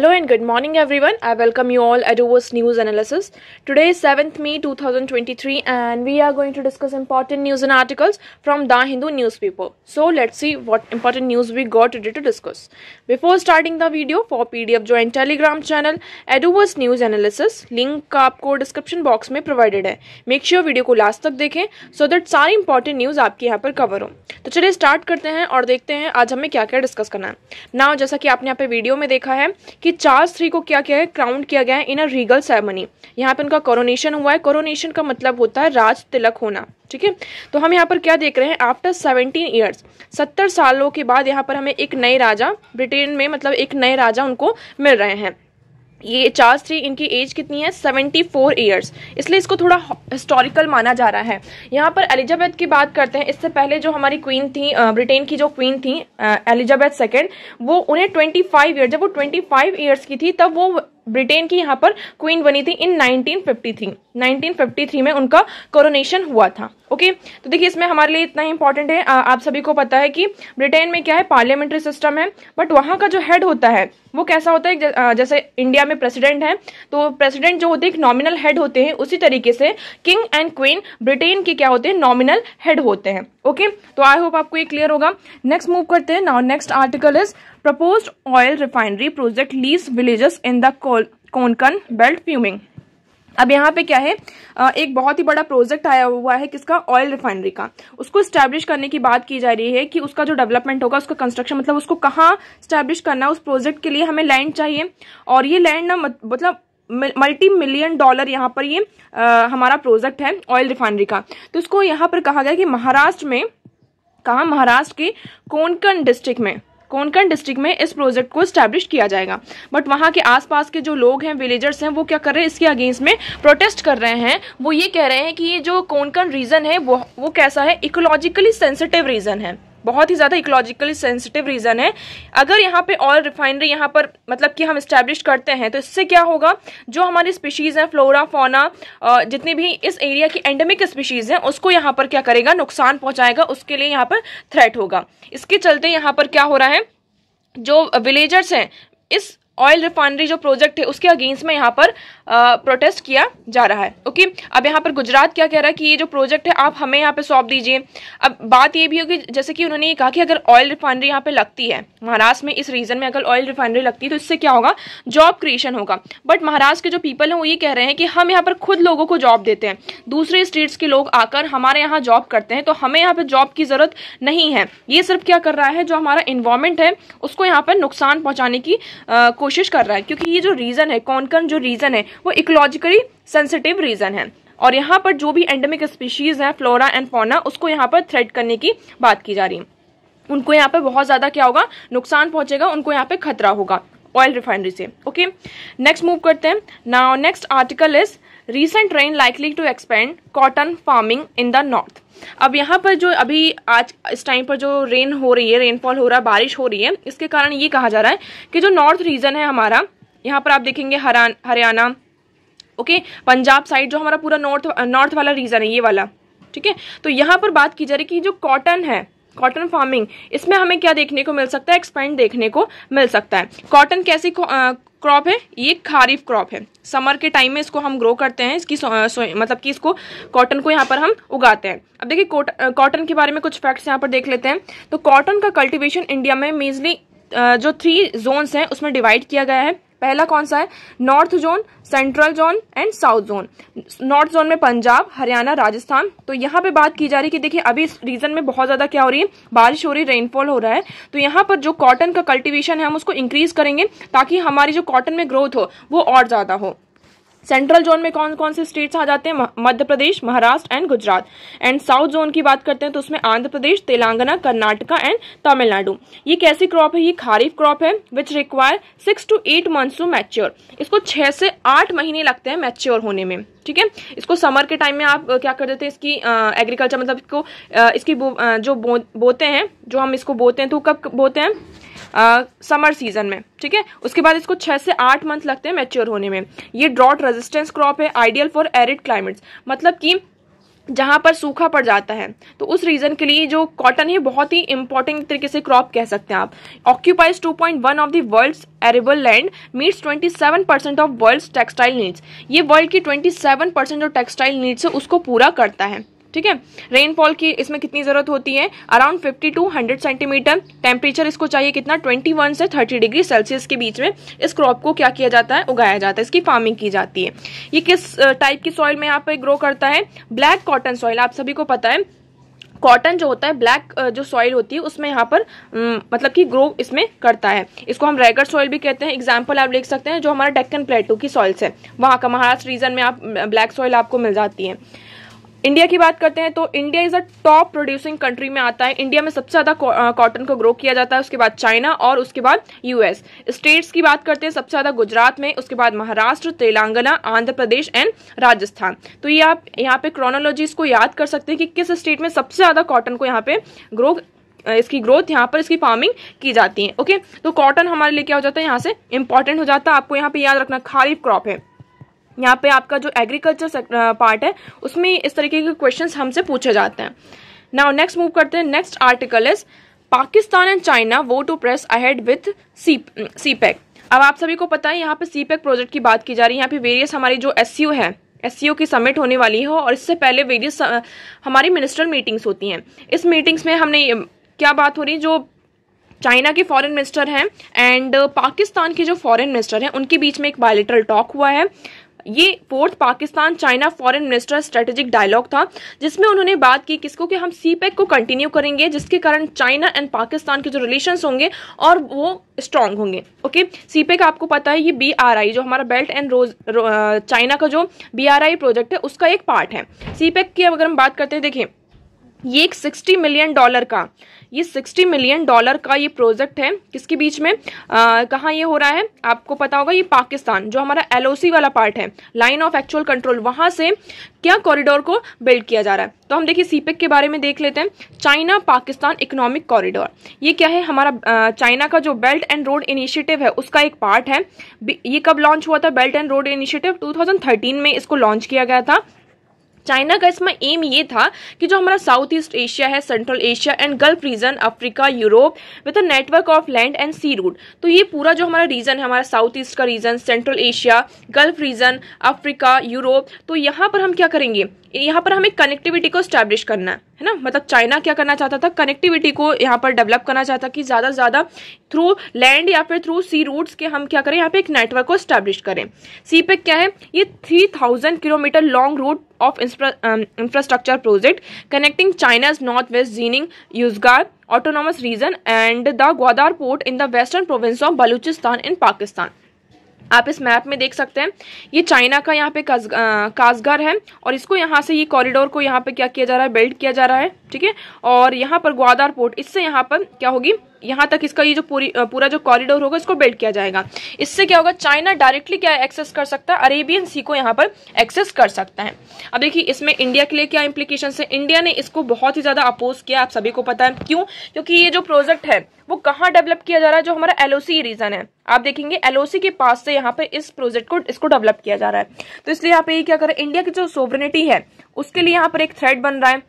Hello and good morning everyone. I welcome you all at Eduverse News Analysis. Today is 7th May 2023 and we are going to discuss important news and articles from the Hindu newspaper. So let's see what important news we got today to discuss. Before starting the video, for PDF join Telegram channel Eduverse News Analysis. Link आपको description box में provided है. Make sure video को last तक देखें so that सारी important news आपके यहाँ पर cover हो. तो चलिए start करते हैं और देखते हैं आज हमें क्या क्या discuss करना है. Now जैसा कि आपने यहाँ पे video में देखा है कि चार्ल्स III को क्या किया है, क्राउन किया गया है इन अ रीगल सेरेमनी. यहाँ पे उनका कोरोनेशन हुआ है. कोरोनेशन का मतलब होता है राज तिलक होना. ठीक है, तो हम यहाँ पर क्या देख रहे हैं, आफ्टर 17 ईयर्स, 70 सालों के बाद यहाँ पर हमें एक नए राजा ब्रिटेन में, मतलब एक नए राजा उनको मिल रहे हैं. ये चार्ल्स III, इनकी एज कितनी है, 74 ईयर्स, इसलिए इसको थोड़ा हिस्टोरिकल माना जा रहा है. यहाँ पर एलिजाबेथ की बात करते हैं. इससे पहले जो हमारी क्वीन थी, ब्रिटेन की जो क्वीन थी एलिजाबेथ II, वो उन्हें 25 ईयर, जब वो 25 ईयर्स की थी तब वो ब्रिटेन की यहाँ पर क्वीन बनी थी इन 1953 में उनका कोरोनेशन हुआ था. ओके, तो देखिए इसमें हमारे लिए इतना ही इंपॉर्टेंट है. आप सभी को पता है कि ब्रिटेन में क्या है, पार्लियामेंट्री सिस्टम है, बट वहाँ का जो हेड होता है वो कैसा होता है, जैसे इंडिया में प्रेसिडेंट है तो प्रेसिडेंट जो होते हैं एक नॉमिनल हेड होते हैं, उसी तरीके से किंग एंड क्वीन ब्रिटेन के क्या होते हैं, नॉमिनल हेड होते हैं. ओके, तो आई होप आपको ये क्लियर होगा. नेक्स्ट मूव करते हैं. Now next article is proposed oil refinery project leaves villages in the Konkan belt fuming. अब यहाँ पे क्या है, एक बहुत ही बड़ा प्रोजेक्ट आया हुआ है किसका, ऑयल रिफाइनरी का. उसको स्टैब्लिश करने की बात की जा रही है कि उसका जो डेवलपमेंट होगा, उसका कंस्ट्रक्शन, मतलब उसको कहाँ स्टैब्लिश करना है, उस प्रोजेक्ट के लिए हमें लैंड चाहिए. और ये लैंड ना मतलब multi-million dollar यहाँ पर ये हमारा प्रोजेक्ट है ऑयल रिफाइनरी का. तो इसको यहाँ पर कहा गया कि महाराष्ट्र में, कहाँ, महाराष्ट्र के कोंकण डिस्ट्रिक्ट में, कोंकण डिस्ट्रिक्ट में इस प्रोजेक्ट को स्टैब्लिश किया जाएगा. बट वहाँ के आसपास के जो लोग हैं, विलेजर्स हैं, वो क्या कर रहे हैं, इसके अगेंस्ट में प्रोटेस्ट कर रहे हैं. वो ये कह रहे हैं कि ये जो कोंकण रीजन है वो कैसा है, इकोलॉजिकली सेंसिटिव रीजन है, बहुत ही ज़्यादा इकोलॉजिकली सेंसिटिव रीजन है. अगर यहाँ पे ऑयल रिफाइनरी यहाँ पर मतलब कि हम इस्टेब्लिश करते हैं तो इससे क्या होगा, जो हमारी स्पीशीज़ हैं, फ्लोरा फौना, जितनी भी इस एरिया की एंडेमिक स्पीशीज़ हैं, उसको यहाँ पर क्या करेगा, नुकसान पहुँचाएगा. उसके लिए यहाँ पर थ्रेट होगा. इसके चलते यहाँ पर क्या हो रहा है, जो विलेजर्स हैं, इस ऑयल रिफाइनरी जो प्रोजेक्ट है उसके अगेंस्ट में यहाँ पर प्रोटेस्ट किया जा रहा है. ओके, अब यहाँ पर गुजरात क्या कह रहा है कि ये जो प्रोजेक्ट है आप हमें यहाँ पे सौंप दीजिए. अब बात ये भी होगी, जैसे कि उन्होंने ये कहा कि अगर ऑयल रिफाइनरी यहाँ पे लगती है महाराष्ट्र में, इस रीजन में अगर ऑयल रिफाइनरी लगती है तो इससे क्या होगा, जॉब क्रिएशन होगा. बट महाराष्ट्र के जो पीपल हैं वो ये कह रहे हैं कि हम यहाँ पर खुद लोगों को जॉब देते हैं, दूसरे स्टेट्स के लोग आकर हमारे यहाँ जॉब करते हैं, तो हमें यहाँ पर जॉब की ज़रूरत नहीं है. ये सिर्फ क्या कर रहा है, जो हमारा इन्वायरमेंट है उसको यहाँ पर नुकसान पहुँचाने की कोशिश कर रहा है, क्योंकि ये जो रीजन है, कोंकण जो रीजन है, वो इकोलॉजिकली सेंसिटिव रीजन है और यहाँ पर जो भी एंडेमिक स्पीशीज है, फ्लोरा एंड फौना, उसको यहाँ पर थ्रेट करने की बात की जा रही है. उनको यहाँ पर बहुत ज्यादा क्या होगा, नुकसान पहुंचेगा, उनको यहाँ पे खतरा होगा ऑयल रिफाइनरी से. ओके, नेक्स्ट मूव करते हैं. Now next article is recent trend likely to expand cotton farming in the north. अब यहाँ पर जो अभी आज इस टाइम पर जो रेन हो रही है, रेनफॉल हो रहा है, बारिश हो रही है, इसके कारण ये कहा जा रहा है कि जो नॉर्थ रीजन है हमारा, यहाँ पर आप देखेंगे हरियाणा, ओके, पंजाब साइड, जो हमारा पूरा नॉर्थ वाला रीजन है, ये वाला, ठीक है, तो यहाँ पर बात की जा रही है कि जो कॉटन है, कॉटन फार्मिंग, इसमें हमें क्या देखने को मिल सकता है, एक्सपेंड देखने को मिल सकता है. कॉटन कैसी क्रॉप है, ये खरीफ क्रॉप है, समर के टाइम में इसको हम ग्रो करते हैं, इसकी मतलब कि इसको कॉटन को यहाँ पर हम उगाते हैं. अब देखिए कॉटन के बारे में कुछ फैक्ट्स यहाँ पर देख लेते हैं. तो कॉटन का कल्टीवेशन इंडिया में मेजली जो 3 जोन्स हैं उसमें डिवाइड किया गया है. पहला कौन सा है, north zone, central zone and south zone. North zone में पंजाब, हरियाणा, राजस्थान. तो यहाँ पे बात की जा रही है कि देखिए अभी इस रीजन में बहुत ज़्यादा क्या हो रही है, बारिश हो रही है, रेनफॉल हो रहा है, तो यहाँ पर जो कॉटन का कल्टीवेशन है हम उसको इंक्रीज करेंगे ताकि हमारी जो कॉटन में ग्रोथ हो वो और ज़्यादा हो. सेंट्रल जोन में कौन कौन से स्टेट्स आ जाते हैं, Madhya Pradesh, Maharashtra and Gujarat. And south zone की बात करते हैं तो उसमें आंध्र प्रदेश, तेलंगाना, कर्नाटका एंड तमिलनाडु. ये कैसी क्रॉप है, ये खरीफ क्रॉप है, which require 6 to 8 months to mature. इसको 6 से 8 महीने लगते हैं मैच्योर होने में. ठीक है, इसको समर के टाइम में आप क्या कर देते हैं, इसकी एग्रीकल्चर मतलब इसको इसकी जो बोते हैं, जो हम इसको बोते हैं, तो कब बोते हैं, समर सीजन में. ठीक है, उसके बाद इसको 6 से 8 मंथ लगते हैं मैच्योर होने में. ये ड्रॉट रेजिस्टेंस क्रॉप है, आइडियल फॉर एरिड क्लाइमेट्स, मतलब कि जहाँ पर सूखा पड़ जाता है, तो उस रीज़न के लिए जो कॉटन है बहुत ही इंपॉर्टेंट तरीके से क्रॉप कह सकते हैं आप। Occupies 2.1 of the world's arable land, meets 27% of world's textile needs. ये वर्ल्ड की 27% जो टेक्सटाइल नीड्स है उसको पूरा करता है, ठीक है। रेनफॉल की इसमें कितनी ज़रूरत होती है, अराउंड 50 to 100 सेंटीमीटर। टेम्परेचर इसको चाहिए कितना, 21 से 30 डिग्री सेल्सियस के बीच में इस क्रॉप को क्या किया जाता है, उगाया जाता है, इसकी फार्मिंग की जाती है। ये किस टाइप की सॉइल में यहाँ पर ग्रो करता है, ब्लैक कॉटन सॉइल। आप सभी को पता है कॉटन जो होता है ब्लैक जो सॉइल होती है उसमें यहाँ पर मतलब कि ग्रो इसमें करता है। इसको हम रेगर सॉइल भी कहते हैं। एग्जाम्पल आप देख सकते हैं जो हमारा डेक्कन प्लेटो की सॉइल्स है, वहाँ का महाराष्ट्र रीजन में आप ब्लैक सॉइल आपको मिल जाती है। इंडिया की बात करते हैं तो India is a top producing country में आता है। इंडिया में सबसे ज़्यादा कॉटन को ग्रो किया जाता है, उसके बाद चाइना और उसके बाद यूएस। स्टेट्स की बात करते हैं, सबसे ज़्यादा गुजरात में, उसके बाद महाराष्ट्र, तेलंगाना, आंध्र प्रदेश एंड राजस्थान। तो ये आप यहाँ पे क्रोनोलॉजी इसको याद कर सकते हैं कि किस स्टेट में सबसे ज़्यादा कॉटन को यहाँ पे इसकी ग्रोथ यहाँ पर इसकी फार्मिंग की जाती है। ओके, तो कॉटन हमारे लिए क्या हो जाता है, यहाँ से इंपॉर्टेंट हो जाता है। आपको यहाँ पर याद रखना खरीफ क्रॉप है। यहाँ पे आपका जो एग्रीकल्चर पार्ट है उसमें इस तरीके के क्वेश्चंस हमसे पूछे जाते हैं। नाउ नेक्स्ट मूव करते हैं, next article is Pakistan and China vow to press ahead with CPEC. अब आप सभी को पता है यहाँ पे सीपेक प्रोजेक्ट की बात की जा रही है। यहाँ पे वेरियस हमारी जो एससीओ है, एससीओ की समिट होने वाली है और इससे पहले वेरियस हमारी मिनिस्टर मीटिंग्स होती हैं। इस मीटिंग्स में हमने क्या बात हो रही, जो चाइना के फॉरेन मिनिस्टर हैं एंड पाकिस्तान के जो फॉरेन मिनिस्टर हैं उनके बीच में एक बायलैटरल टॉक हुआ है। ये 4th Pakistan China foreign minister strategic dialogue था, जिसमें उन्होंने बात की किसको, कि हम सीपेक को कंटिन्यू करेंगे, जिसके कारण चाइना एंड पाकिस्तान के जो रिलेशंस होंगे और वो स्ट्रांग होंगे। ओके, सीपेक आपको पता है ये BRI जो हमारा बेल्ट एंड रोड चाइना का जो BRI प्रोजेक्ट है उसका एक पार्ट है। सीपेक की अगर हम बात करते हैं, देखिए ये एक $60 मिलियन डॉलर का ये प्रोजेक्ट है। किसके बीच में, कहाँ ये हो रहा है, आपको पता होगा ये पाकिस्तान जो हमारा LOC वाला पार्ट है, लाइन ऑफ एक्चुअल कंट्रोल, वहाँ से क्या कॉरिडोर को बिल्ड किया जा रहा है। तो हम देखिए सीपेक के बारे में देख लेते हैं। चाइना पाकिस्तान इकोनॉमिक कॉरिडोर, ये क्या है, हमारा चाइना का जो बेल्ट एंड रोड इनिशिएटिव है उसका एक पार्ट है। ये कब लॉन्च हुआ था, बेल्ट एंड रोड इनिशिएटिव 2013 में इसको लॉन्च किया गया था। चाइना का इसमें एम ये था कि जो हमारा साउथ ईस्ट एशिया है, central Asia and gulf region, Africa, Europe with a network of land and sea route. तो ये पूरा जो हमारा रीजन है, हमारा साउथ ईस्ट का region, central Asia, gulf region, Africa, Europe, तो यहाँ पर हम क्या करेंगे, यहाँ पर हमें कनेक्टिविटी को स्टैब्लिश करना है ना। मतलब चाइना क्या करना चाहता था, कनेक्टिविटी को यहाँ पर डेवलप करना चाहता कि ज़्यादा से ज़्यादा थ्रू लैंड या फिर थ्रू सी रूट्स के हम क्या करें, यहाँ पे एक नेटवर्क को स्टैब्लिश करें। सीपेक क्या है, ये 3000 kilometre long route of infrastructure project connecting China's north west Xinjiang यूजगार autonomous region and the Gwadar port in the western province of Balochistan in Pakistan. आप इस मैप में देख सकते हैं ये चाइना का यहाँ पे काजगार है और इसको यहाँ से ये कॉरिडोर को यहाँ पे क्या किया जा रहा है, बिल्ड किया जा रहा है, ठीक है। और यहाँ पर ग्वादार पोर्ट, इससे यहाँ पर क्या होगी, यहाँ तक इसका ये जो पूरा जो कॉरिडोर होगा इसको बिल्ड किया जाएगा। इससे क्या होगा, चाइना डायरेक्टली क्या एक्सेस कर सकता है, अरेबियन सी को यहाँ पर एक्सेस कर सकता है। अब देखिए इसमें इंडिया के लिए क्या इम्प्लीकेशन है। इंडिया ने इसको बहुत ही ज़्यादा अपोज किया, आप सभी को पता है क्यों, क्योंकि ये जो प्रोजेक्ट है वो कहाँ डेवलप किया जा रहा है, जो हमारा LOC रीजन है। आप देखेंगे LOC के पास से यहाँ पे इस प्रोजेक्ट को इसको डेवलप किया जा रहा है। तो इसलिए यहाँ पे ये क्या कर रहा है, इंडिया की जो सोवरेनिटी है उसके लिए यहाँ पर एक थ्रेट बन रहा है।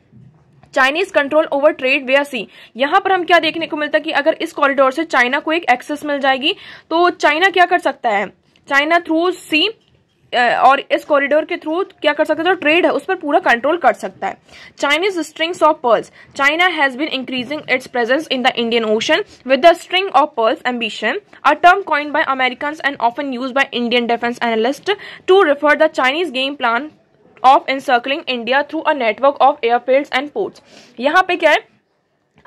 चाइनीज कंट्रोल ओवर ट्रेड विया सी, यहाँ पर हम क्या देखने को मिलता है कि अगर इस कॉरिडोर से चाइना को एक एक्सेस मिल जाएगी तो चाइना क्या कर सकता है, चाइना थ्रू सी और इस कॉरिडोर के थ्रू क्या कर सकता है, जो ट्रेड है उस पर पूरा कंट्रोल कर सकता है। Chinese strings of pearls, China has been increasing its presence in the Indian Ocean with the string of pearls ambition, a term coined by Americans and often used by Indian defence analyst to refer the Chinese game plan of encircling India through a network of airfields and ports. यहाँ पे क्या है,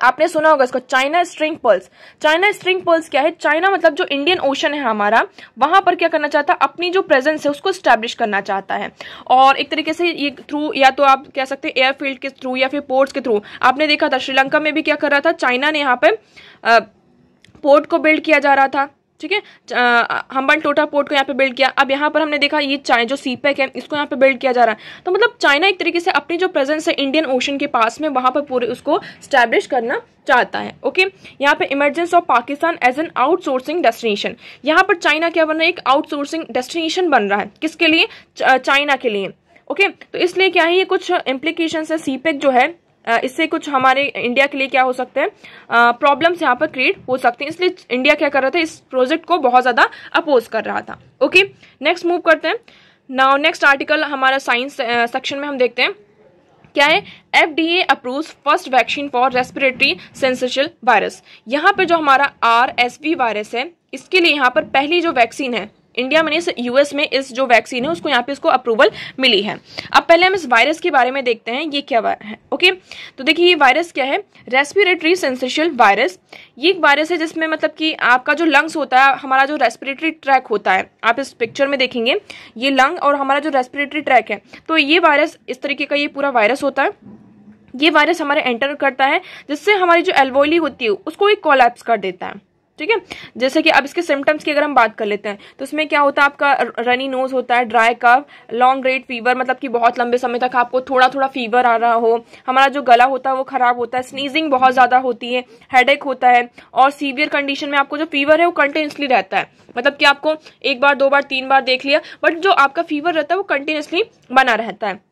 आपने सुना होगा इसको, China string pearls. China string pearls क्या है, चाइना मतलब जो इंडियन ओशन है हमारा, वहां पर क्या करना चाहता है, अपनी जो प्रेजेंस है उसको स्टैब्लिश करना चाहता है। और एक तरीके से ये थ्रू, या तो आप कह सकते हैं एयरफील्ड के थ्रू या फिर पोर्ट्स के थ्रू। आपने देखा था श्रीलंका में भी क्या कर रहा था चाइना ने, यहाँ पर पोर्ट को बिल्ड किया जा रहा था, ठीक है, हम्बन टोटा पोर्ट को यहाँ पे बिल्ड किया। अब यहाँ पर हमने देखा ये चाइना जो सीपेक है इसको यहाँ पे बिल्ड किया जा रहा है। तो मतलब चाइना एक तरीके से अपनी जो प्रेजेंस है इंडियन ओशन के पास में वहाँ पर पूरे उसको स्टैब्लिश करना चाहता है। ओके, यहाँ पे emergence of Pakistan as an outsourcing destination, यहाँ पर चाइना क्या बन रहा है, एक आउटसोर्सिंग डेस्टिनेशन बन रहा है। किसके लिए, चाइना के लिए। ओके, तो इसलिए क्या है, ये कुछ इम्प्लीकेशंस है सीपेक जो है, इससे कुछ हमारे इंडिया के लिए क्या हो सकते हैं, प्रॉब्लम्स यहाँ पर क्रिएट हो सकती हैं. इसलिए इंडिया क्या कर रहा था, इस प्रोजेक्ट को बहुत ज़्यादा अपोज कर रहा था. ओके, नेक्स्ट मूव करते हैं. नाउ नेक्स्ट आर्टिकल हमारा साइंस सेक्शन में हम देखते हैं क्या है, FDA approves first vaccine for respiratory syncytial virus. यहाँ पर जो हमारा RSV वायरस है, इसके लिए यहाँ पर पहली जो वैक्सीन है इंडिया में, इस यूएस में इस जो वैक्सीन है उसको यहाँ पे इसको अप्रूवल मिली है. अब पहले हम इस वायरस के बारे में देखते हैं ये क्या है. ओके, तो देखिए ये वायरस क्या है, रेस्पिरेटरी सेंसेशल वायरस. ये एक वायरस है जिसमें मतलब कि आपका जो लंग्स होता है, हमारा जो रेस्पिरेटरी ट्रैक होता है, आप इस पिक्चर में देखेंगे ये लंग और हमारा जो रेस्पिरेटरी ट्रैक है, तो ये वायरस इस तरीके का ये पूरा वायरस होता है. ये वायरस हमारे एंटर करता है जिससे हमारी जो एल्वोली होती है उसको ये कोलैप्स कर देता है. ठीक है, जैसे कि अब इसके सिम्टम्स की अगर हम बात कर लेते हैं तो उसमें क्या होता है, आपका रनी नोज होता है, dry cough, long rate fever, मतलब कि बहुत लंबे समय तक आपको थोड़ा थोड़ा फीवर आ रहा हो, हमारा जो गला होता है वो खराब होता है, स्नीजिंग बहुत ज़्यादा होती है, हेडेक होता है, और सीवियर कंडीशन में आपको जो फीवर है वो कंटिन्यूसली रहता है. मतलब कि आपको एक बार, दो बार, तीन बार देख लिया, बट जो आपका फीवर रहता है वो कंटिन्यूसली बना रहता है.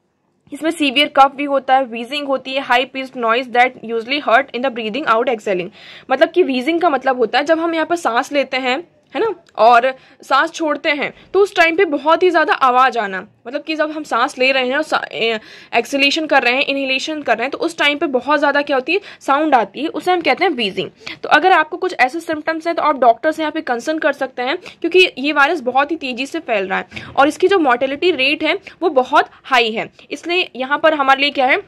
इसमें सीवियर कफ भी होता है, वीजिंग होती है, high pitched noise that usually hurt in the breathing out exhaling. मतलब कि वीजिंग का मतलब होता है जब हम यहाँ पर सांस लेते हैं, है ना, और सांस छोड़ते हैं, तो उस टाइम पे बहुत ही ज़्यादा आवाज़ आना. मतलब कि जब हम सांस ले रहे हैं और एक्सलेशन कर रहे हैं, इनहेलेशन कर रहे हैं, तो उस टाइम पे बहुत ज़्यादा क्या होती है, साउंड आती है, उसे हम कहते हैं वीजिंग. तो अगर आपको कुछ ऐसे सिम्टम्स हैं तो आप डॉक्टर से यहाँ पे कंसर्न कर सकते हैं, क्योंकि ये वायरस बहुत ही तेज़ी से फैल रहा है और इसकी जो मॉर्टेलिटी रेट है वो बहुत हाई है. इसलिए यहाँ पर हमारे लिए क्या है,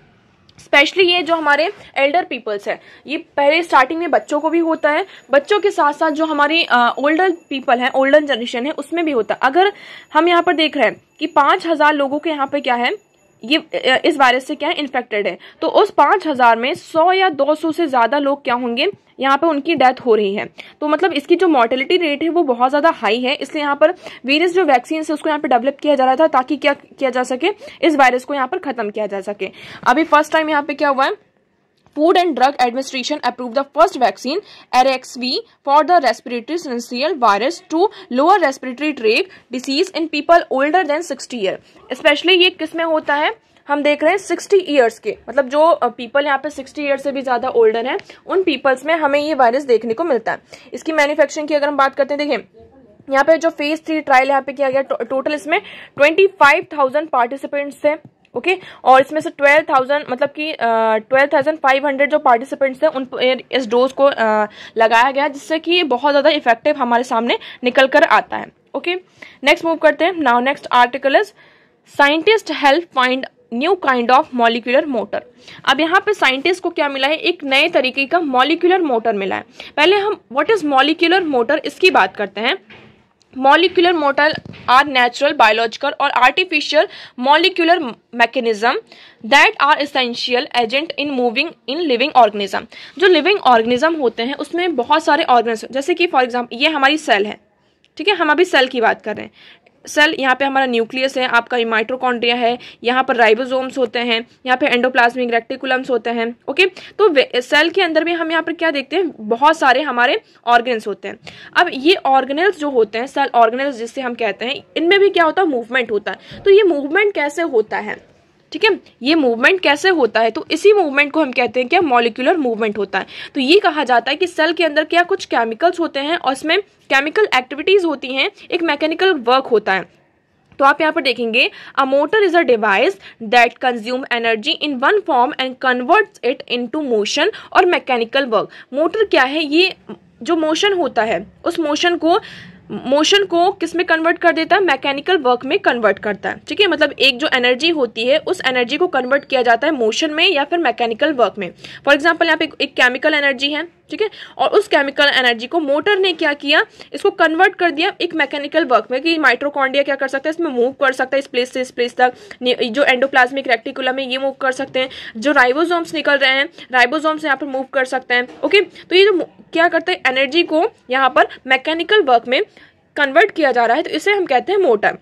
स्पेशली ये जो हमारे एल्डर पीपल्स हैं, ये पहले स्टार्टिंग में बच्चों को भी होता है, बच्चों के साथ साथ जो हमारी ओल्डर पीपल हैं, ओल्डर जनरेशन है, उसमें भी होता है. अगर हम यहाँ पर देख रहे हैं कि 5000 लोगों के यहाँ पर क्या है, ये इस वायरस से क्या है, इन्फेक्टेड है, तो उस 5000 में 100 या 200 से ज़्यादा लोग क्या होंगे, यहाँ पर उनकी डेथ हो रही है. तो मतलब इसकी जो मॉर्टेलिटी रेट है वो बहुत ज़्यादा हाई है. इसलिए यहाँ पर वेरियस जो वैक्सीन है उसको यहाँ पर डेवलप किया जा रहा था ताकि क्या किया जा सके, इस वायरस को यहाँ पर ख़त्म किया जा सके. अभी फर्स्ट टाइम यहाँ पर क्या हुआ है, food and drug administration approve the first vaccine Arexvy for the respiratory syncytial virus to lower respiratory tract disease in people older than 60 year. Specially ये किस में होता है, हम देख रहे हैं 60 ईयर्स के, मतलब जो पीपल यहाँ पे 60 ईयर से भी ज़्यादा ओल्डर हैं, उन पीपल्स में हमें ये वायरस देखने को मिलता है. इसकी मैन्युफैक्चरिंग की अगर हम बात करते हैं, देखिए यहाँ पे जो फेज 3 ट्रायल यहाँ पे किया गया, टोटल इसमें 25,000 पार्टिसिपेंट्स हैं. ओके, और इसमें से 12,000 मतलब कि 12,500 जो पार्टिसिपेंट्स हैं उन पर इस डोज को लगाया गया, जिससे कि बहुत ज़्यादा इफेक्टिव हमारे सामने निकल कर आता है. ओके, नेक्स्ट मूव करते हैं. Now next article is scientist help find new kind of molecular motor. अब यहाँ पे साइंटिस्ट को क्या मिला है, एक नए तरीके का मॉलिक्यूलर मोटर मिला है. पहले हम व्हाट इज मॉलिक्यूलर मोटर, इसकी बात करते हैं. Molecular motor are natural, biological और artificial molecular mechanism that are essential agent in moving in living organism. जो लिविंग ऑर्गेनिज्म होते हैं उसमें बहुत सारे ऑर्गेनिज्म, जैसे कि फॉर एग्जाम्पल ये हमारी सेल है. ठीक है, हम अभी सेल की बात कर रहे हैं. सेल, यहाँ पे हमारा न्यूक्लियस है, आपका माइटोकॉन्ड्रिया है, यहाँ पर राइबोसोम्स होते हैं, यहाँ पे एंडोप्लाज्मिक रेटिकुलम्स होते हैं. ओके, तो सेल के अंदर भी हम यहाँ पर क्या देखते हैं, बहुत सारे हमारे ऑर्गन्स होते हैं. अब ये ऑर्गेनल्स जो होते हैं, सेल ऑर्गेनल्स जिससे हम कहते हैं, इनमें भी क्या होता है, मूवमेंट होता है. तो ये मूवमेंट कैसे होता है, ठीक है, ये मूवमेंट कैसे होता है, तो इसी मूवमेंट को हम कहते हैं क्या, मॉलिक्यूलर मूवमेंट होता है. तो ये कहा जाता है कि सेल के अंदर क्या कुछ केमिकल्स होते हैं और इसमें केमिकल एक्टिविटीज़ होती हैं, एक मैकेनिकल वर्क होता है. तो आप यहाँ पर देखेंगे a motor is a device that consume energy in one form and converts it into motion और मैकेनिकल वर्क. मोटर क्या है, ये जो मोशन होता है उस मोशन को किस में कन्वर्ट कर देता है, मैकेनिकल वर्क में कन्वर्ट करता है. ठीक है, मतलब एक जो एनर्जी होती है उस एनर्जी को कन्वर्ट किया जाता है मोशन में या फिर मैकेनिकल वर्क में. फॉर एग्जांपल यहाँ पे एक केमिकल एनर्जी है, ठीक है, और उस केमिकल एनर्जी को मोटर ने क्या किया, इसको कन्वर्ट कर दिया एक मैकेनिकल वर्क में कि माइटोकॉन्ड्रिया क्या कर सकता है, इसमें मूव कर सकता है इस प्लेस से इस प्लेस तक, जो एंडोप्लाज्मिक रेक्टिकुलम है ये मूव कर सकते हैं, जो राइबोसोम्स निकल रहे हैं राइबोसोम्स यहाँ पर मूव कर सकते हैं. ओके, तो ये जो क्या करते हैं, एनर्जी को यहाँ पर मैकेनिकल वर्क में कन्वर्ट किया जा रहा है, तो इसे हम कहते हैं मोटर.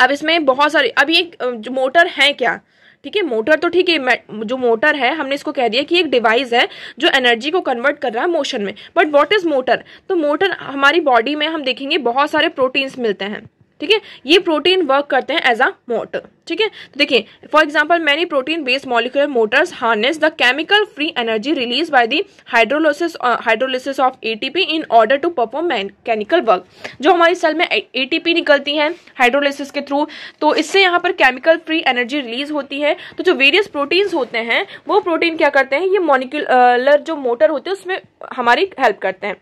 अब इसमें बहुत सारे, अब ये जो मोटर है क्या, ठीक है, मोटर तो ठीक है, जो मोटर है हमने इसको कह दिया कि एक डिवाइस है जो एनर्जी को कन्वर्ट कर रहा है मोशन में. बट व्हाट इज मोटर, तो मोटर हमारी बॉडी में हम देखेंगे बहुत सारे प्रोटीन्स मिलते हैं, ठीक है, ये प्रोटीन वर्क करते हैं एज अ मोटर। ठीक है, तो देखिए for example many protein based molecular motors harness the chemical free energy release by the hydrolysis of ATP in order to perform mechanical work. जो हमारी सेल में एटीपी निकलती है हाइड्रोलिसिस के थ्रू, तो इससे यहाँ पर केमिकल फ्री एनर्जी रिलीज होती है। तो जो वेरियस प्रोटीन्स होते हैं वो प्रोटीन क्या करते हैं, ये मॉलिक्यूलर जो मोटर होते हैं उसमें हमारी हेल्प करते हैं।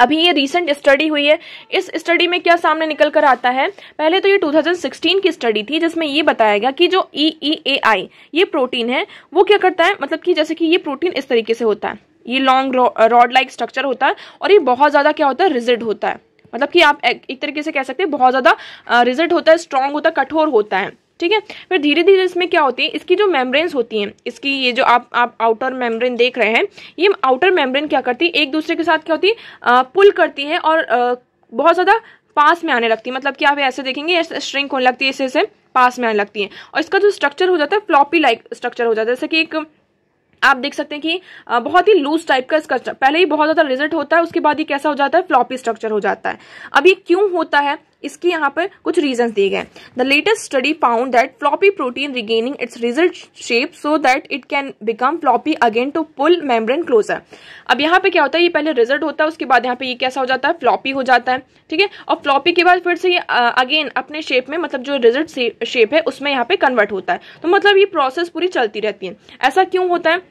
अभी ये रिसेंट स्टडी हुई है, इस स्टडी में क्या सामने निकल कर आता है, पहले तो ये 2016 की स्टडी थी जिसमें ये बताया गया कि जो EEAI ये प्रोटीन है वो क्या करता है, मतलब कि जैसे कि ये प्रोटीन इस तरीके से होता है, ये लॉन्ग रॉड लाइक स्ट्रक्चर होता है और ये बहुत ज़्यादा क्या होता है, रिजिड होता है। मतलब कि आप एक तरीके से कह सकते हैं बहुत ज़्यादा रिजिड होता है, स्ट्रॉन्ग होता है, कठोर होता है। ठीक है, फिर धीरे धीरे इसमें क्या होती है, इसकी जो मेम्ब्रेन्स होती हैं, इसकी ये जो आप आउटर मेम्ब्रेन देख रहे हैं, ये आउटर मेम्ब्रेन क्या करती है, एक दूसरे के साथ क्या होती है, पुल करती है और बहुत ज़्यादा पास में आने लगती है। मतलब कि आप ऐसे देखेंगे श्रिंक होने लगती है, इससे पास में आने लगती है और इसका जो स्ट्रक्चर हो जाता है फ्लॉपी लाइक स्ट्रक्चर हो जाता है। जैसे कि एक आप देख सकते हैं कि बहुत ही लूज टाइप का स्ट्रक्चर, पहले ही बहुत ज़्यादा रिजिड होता है, उसके बाद ये कैसा हो जाता है, फ्लॉपी स्ट्रक्चर हो जाता है। अब ये क्यों होता है, इसके यहाँ पर कुछ रीजंस दिए गए। The latest study found that floppy protein regaining its rigid shape so that it can become floppy again to pull membrane closer. अब यहाँ पे क्या होता है, ये पहले रिजिड होता है, उसके बाद यहाँ पे ये कैसा हो जाता है, फ्लॉपी हो जाता है। ठीक है, और फ्लॉपी के बाद फिर से ये अगेन अपने शेप में, मतलब जो रिजिड शेप है उसमें यहाँ पे कन्वर्ट होता है। तो मतलब ये प्रोसेस पूरी चलती रहती है। ऐसा क्यों होता है,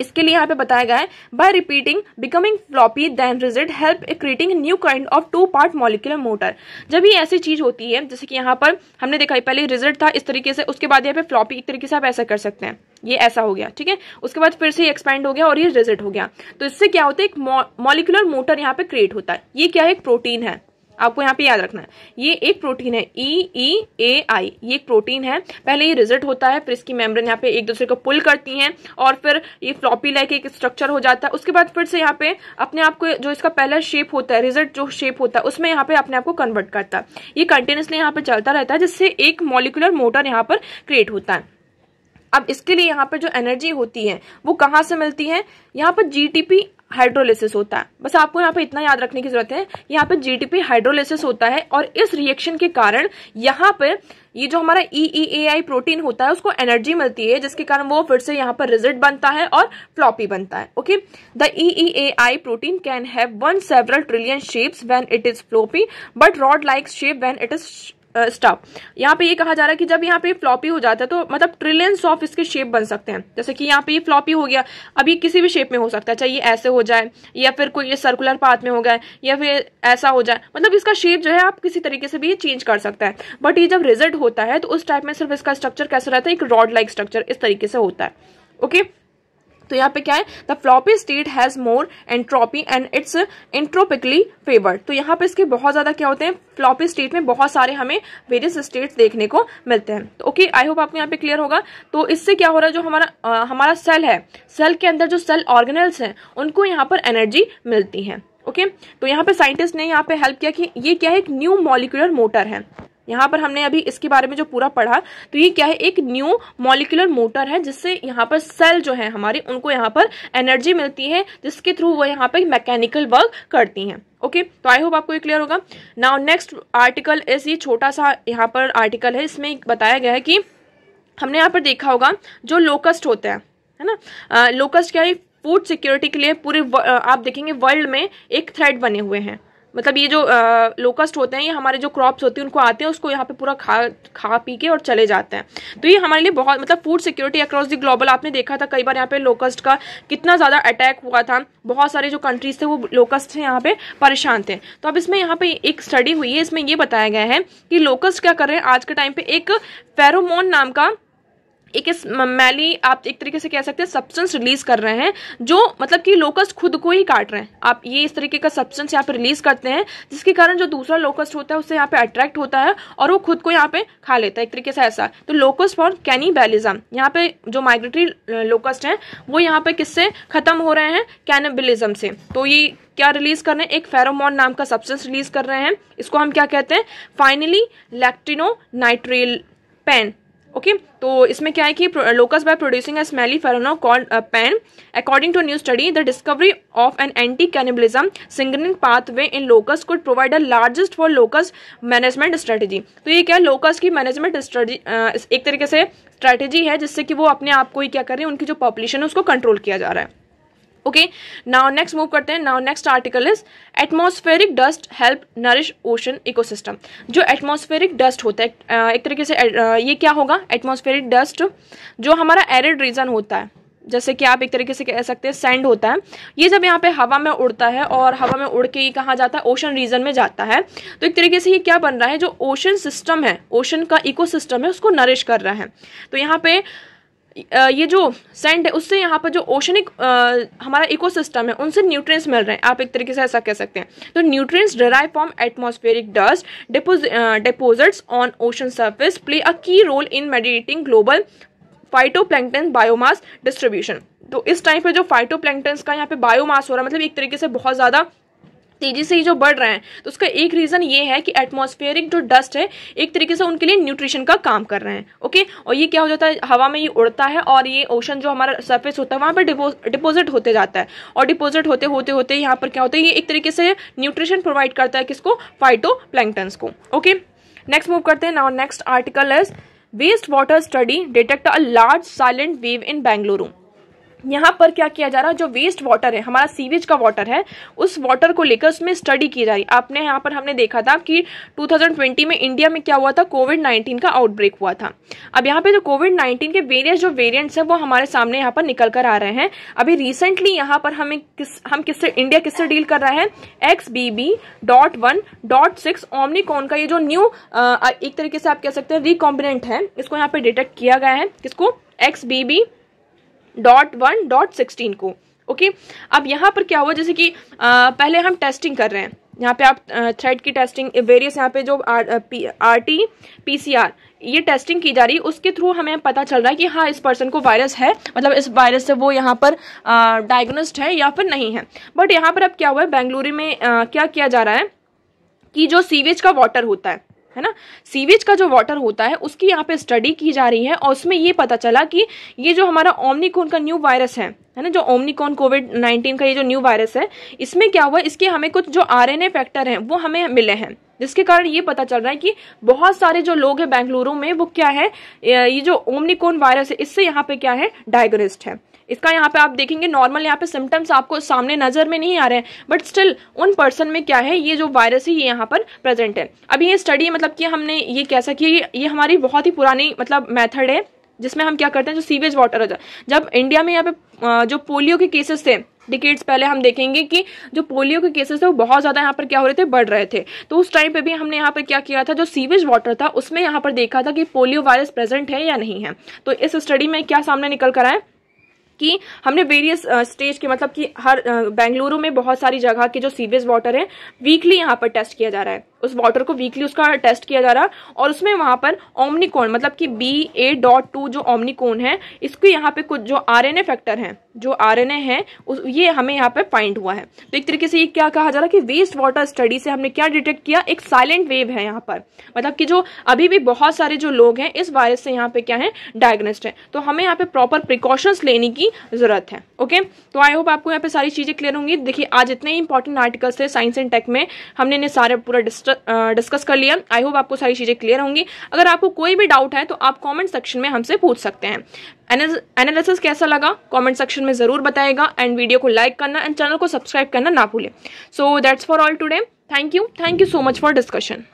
इसके लिए यहाँ पे बताया गया है by repeating becoming floppy then rigid help creating new kind of two part molecular motor. जब ये ऐसी चीज होती है, जैसे कि यहाँ पर हमने देखा पहले रिजिड था इस तरीके से, उसके बाद यहाँ पे फ्लॉपी, एक तरीके से आप ऐसा कर सकते हैं, ये ऐसा हो गया। ठीक है, उसके बाद फिर से एक्सपैंड हो गया और ये रिजिड हो गया। तो इससे क्या होता है, एक मॉलिक्यूलर मोटर यहाँ पे क्रिएट होता है। ये क्या है, एक प्रोटीन है, आपको यहाँ पे याद रखना है, ये एक प्रोटीन है EEAI, ये एक प्रोटीन है। पहले ये रिजिड होता है, फिर इसकी मेम्ब्रेन यहाँ पे एक दूसरे को पुल करती हैं और फिर ये फ्लॉपी लाइक एक स्ट्रक्चर हो जाता है। उसके बाद फिर से यहाँ पे अपने आप को, जो इसका पहला शेप होता है, रिजिड जो शेप होता है, उसमें यहाँ पे अपने आप को कन्वर्ट करता है। ये कंटिन्यूसली यहाँ पे चलता रहता है, जिससे एक मॉलिक्यूलर मोटर यहाँ पर क्रिएट होता है। अब इसके लिए यहाँ पर जो एनर्जी होती है वो कहाँ से मिलती है, यहाँ पर GTP हाइड्रोलिसिस होता है। बस आपको यहाँ पे इतना याद रखने की जरूरत है, यहाँ पे GTP हाइड्रोलिसिस होता है और इस रिएक्शन के कारण यहाँ पर ये जो हमारा EEAI प्रोटीन होता है उसको एनर्जी मिलती है, जिसके कारण वो फिर से यहाँ पर रिजिड बनता है और फ्लॉपी बनता है। Okay, the EEAI protein can have one several trillion shapes when it is floppy but rod like shape when it is stuff. यहाँ पे ये कहा जा रहा है कि जब यहाँ पे फ्लॉपी हो जाता है तो मतलब ट्रिलियंस ऑफ इसके शेप बन सकते हैं। जैसे कि यहाँ पे ये फ्लॉपी हो गया, अब ये किसी भी शेप में हो सकता है, चाहे ये ऐसे हो जाए या फिर कोई ये सर्कुलर पाथ में हो गया या फिर ऐसा हो जाए, मतलब इसका शेप जो है आप किसी तरीके से भी ये चेंज कर सकता है। बट ये जब रिजिड होता है तो उस टाइप में सिर्फ इसका स्ट्रक्चर कैसा रहता है, एक रॉड लाइक स्ट्रक्चर इस तरीके से होता है। ओके, तो यहाँ पे क्या है, the floppy state has more entropy and it's entropically favoured. तो यहाँ पे इसके बहुत ज्यादा क्या होते हैं, फ्लॉपी स्टेट में बहुत सारे हमें वेरियस स्टेट्स देखने को मिलते हैं। तो ओके, आई होप आपको यहाँ पे क्लियर होगा। तो इससे क्या हो रहा है, जो हमारा सेल है, सेल के अंदर जो सेल ऑर्गेनेल्स हैं उनको यहाँ पर एनर्जी मिलती है। ओके, तो यहाँ पे साइंटिस्ट ने यहाँ पे हेल्प किया कि ये क्या है, एक न्यू मॉलिक्यूलर मोटर है। यहाँ पर हमने अभी इसके बारे में जो पूरा पढ़ा, तो ये क्या है, एक न्यू मॉलिक्यूलर मोटर है, जिससे यहाँ पर सेल जो है हमारी उनको यहाँ पर एनर्जी मिलती है, जिसके थ्रू वो यहाँ पर मैकेनिकल वर्क करती हैं। ओके, तो आई होप आपको ये क्लियर होगा। नाउ नेक्स्ट आर्टिकल इज, ये छोटा सा यहाँ पर आर्टिकल है, इसमें बताया गया है कि हमने यहाँ पर देखा होगा जो लोकस्ट होते हैं, है ना, लोकस्ट क्या है, फूड सिक्योरिटी के लिए पूरे आप देखेंगे वर्ल्ड में एक थ्रेड बने हुए हैं। मतलब ये जो लोकस्ट होते हैं ये हमारे जो क्रॉप्स होती हैं उनको आते हैं, उसको यहाँ पे पूरा खा पी के और चले जाते हैं। तो ये हमारे लिए बहुत, मतलब food security across the global, आपने देखा था कई बार यहाँ पे लोकस्ट का कितना ज़्यादा अटैक हुआ था, बहुत सारे जो कंट्रीज थे वो लोकस्ट से यहाँ पे परेशान थे। तो अब इसमें यहाँ पे एक स्टडी हुई है, इसमें ये बताया गया है कि लोकस्ट क्या कर रहे हैं, आज के टाइम पे एक फेरोमोन नाम का एक मैली, आप एक तरीके से कह सकते हैं सब्सटेंस रिलीज कर रहे हैं, जो मतलब कि लोकस्ट खुद को ही काट रहे हैं। आप ये इस तरीके का सब्सटेंस यहाँ पे रिलीज करते हैं, जिसके कारण जो दूसरा लोकस्ट होता है उससे यहाँ पे अट्रैक्ट होता है और वो खुद को यहाँ पे खा लेता है, एक तरीके से ऐसा। तो लोकस्ट फॉर कैनिबैलिज्म, यहाँ पे जो माइग्रेटरी लोकस्ट हैं वो यहाँ पे किससे खत्म हो रहे हैं, कैनिबैलिज्म से। तो ये क्या रिलीज कर रहे हैं, एक फेरोमोन नाम का सब्सटेंस रिलीज कर रहे हैं, इसको हम क्या कहते हैं, finally lactino nitrile pen. Okay तो इसमें क्या है कि locust by producing a smelly pheromone called pan according to new study the discovery of an anti cannibalism signalling pathway in locust could provide the largest for locust management strategy. तो ये क्या locus की management strategy एक तरीके से strategy है जिससे कि वो अपने आप को ही क्या कर रहे हैं उनकी जो पॉपुलेशन है उसको कंट्रोल किया जा रहा है। ओके नाउ नेक्स्ट मूव करते हैं। Now next article is atmospheric dust help nourish ocean ecosystem. जो एटमॉस्फेरिक डस्ट होता है एक तरीके से ये क्या होगा एटमॉस्फेरिक डस्ट जो हमारा एरिड रीजन होता है जैसे कि आप एक तरीके से कह सकते हैं सैंड होता है ये जब यहाँ पे हवा में उड़ता है और हवा में उड़ के ये कहाँ जाता है ओशन रीजन में जाता है तो एक तरीके से ये क्या बन रहा है जो ओशन सिस्टम है ओशन का इकोसिस्टम है उसको नरिश कर रहा है। तो यहाँ पे ये जो सैंड है उससे यहाँ पर जो ओशनिक हमारा इकोसिस्टम है उनसे न्यूट्रिएंट्स मिल रहे हैं आप एक तरीके से ऐसा कह सकते हैं। तो nutrients derive from atmospheric dust deposits on ocean surface play a key role in mediating global phytoplankton biomass distribution. तो इस टाइम पे जो फाइटोप्लैंक्टन का यहाँ पे बायोमास हो रहा है मतलब एक तरीके से बहुत ज़्यादा तेजी से ही जो बढ़ रहे हैं तो उसका एक रीज़न ये है कि एटमॉस्फेरिक जो डस्ट है एक तरीके से उनके लिए न्यूट्रिशन का काम कर रहे हैं। ओके और ये क्या हो जाता है हवा में ये उड़ता है और ये ओशन जो हमारा सरफेस होता है वहाँ पर डिपोजिट होते जाता है और डिपोजिट होते होते होते यहाँ पर क्या होता है ये एक तरीके से न्यूट्रिशन प्रोवाइड करता है किसको फाइटोप्लैंक्टन्स को। ओके नेक्स्ट मूव करते हैं। Now next article is waste water study detect a large silent wave in Bengaluru. यहाँ पर क्या किया जा रहा है जो वेस्ट वाटर है हमारा सीवेज का वाटर है उस वाटर को लेकर उसमें स्टडी की जा रही है। आपने यहाँ पर हमने देखा था कि 2020 में इंडिया में क्या हुआ था कोविड-19 का आउटब्रेक हुआ था। अब यहाँ पे जो कोविड-19 के वेरियस जो वेरिएंट्स हैं वो हमारे सामने यहाँ पर निकल कर आ रहे हैं। अभी रिसेंटली यहाँ पर हमें इंडिया किससे डील कर रहा है XBB.1.6 ओमिक्रॉन का ये जो न्यू एक तरीके से आप कह सकते हैं रिकॉम्बिनेंट है इसको यहाँ पर डिटेक्ट किया गया है किसको XBB.1.16 को। ओके अब यहाँ पर क्या हुआ जैसे कि पहले हम टेस्टिंग कर रहे हैं यहाँ पे आप थ्रेड की टेस्टिंग वेरियस यहाँ पे जो RT-PCR ये टेस्टिंग की जा रही है उसके थ्रू हमें पता चल रहा है कि हाँ इस पर्सन को वायरस है मतलब इस वायरस से वो यहाँ पर डायग्नोस्ड है या फिर नहीं है। बट यहाँ पर अब क्या हुआ है बेंगलुरु में क्या किया जा रहा है कि जो सीवेज का वाटर होता है ना सीवेज का जो वाटर होता है उसकी यहाँ पे स्टडी की जा रही है और उसमें ये पता चला कि ये जो हमारा ओमिक्रॉन का न्यू वायरस है ना जो ओमिक्रॉन कोविड-19 का ये जो न्यू वायरस है इसमें क्या हुआ इसके हमें कुछ जो RNA फैक्टर हैं वो हमें मिले हैं जिसके कारण ये पता चल रहा है कि बहुत सारे जो लोग हैं बेंगलुरु में वो क्या है ये जो ओमिक्रॉन वायरस है इससे यहाँ पे क्या है डायग्नोस्ड है। इसका यहाँ पे आप देखेंगे नॉर्मल यहाँ पे सिम्टम्स आपको सामने नजर में नहीं आ रहे हैं बट स्टिल उन पर्सन में क्या है ये जो वायरस है ये यहाँ पर प्रेजेंट है। अब ये स्टडी मतलब कि हमने ये कैसा कि ये हमारी बहुत ही पुरानी मतलब मेथड है जिसमें हम क्या करते हैं जो सीवेज वाटर होता है जब इंडिया में यहाँ पे जो पोलियो के केसेस थे डिकेड्स पहले हम देखेंगे कि जो पोलियो के केसेस थे वो बहुत ज़्यादा यहाँ पर क्या हो रहे थे बढ़ रहे थे तो उस टाइम पे भी हमने यहाँ पर क्या किया था जो सीवेज वाटर था उसमें यहाँ पर देखा था कि पोलियो वायरस प्रेजेंट है या नहीं है। तो इस स्टडी में क्या सामने निकल कर आए कि हमने वेरियस स्टेज के मतलब कि हर बेंगलुरु में बहुत सारी जगह के जो सीवेज वाटर है वीकली यहाँ पर टेस्ट किया जा रहा है उस वाटर को वीकली उसका टेस्ट किया जा रहा है और उसमें वहाँ पर ओमिक्रॉन मतलब कि BA.2 जो ओमिक्रॉन है इसके यहाँ पे कुछ जो RNA फैक्टर हैं जो RNA है ये हमें यहाँ पे फाइंड हुआ है। तो एक तरीके से ये क्या कहा जा रहा है कि वेस्ट वाटर स्टडी से हमने क्या डिटेक्ट किया एक साइलेंट वेव है यहाँ पर मतलब कि जो अभी भी बहुत सारे जो लोग हैं इस वायरस से यहाँ पे क्या है डायग्नोस्ड है तो हमें यहाँ पे प्रॉपर प्रिकॉशंस लेने की जरूरत है। ओके तो आई होप आपको यहाँ पे सारी चीजें क्लियर होंगी। देखिए आज इतने ही इंपॉर्टेंट आर्टिकल्स थे साइंस एंड टेक में हमने इन्हें सारे पूरा डिस्कस कर लिया। आई होप आपको सारी चीज़ें क्लियर होंगी। अगर आपको कोई भी डाउट है तो आप कमेंट सेक्शन में हमसे पूछ सकते हैं। एनालिसिस कैसा लगा कमेंट सेक्शन में ज़रूर बताएगा एंड वीडियो को लाइक करना एंड चैनल को सब्सक्राइब करना ना भूलें। So that's for all today. Thank you so much for discussion.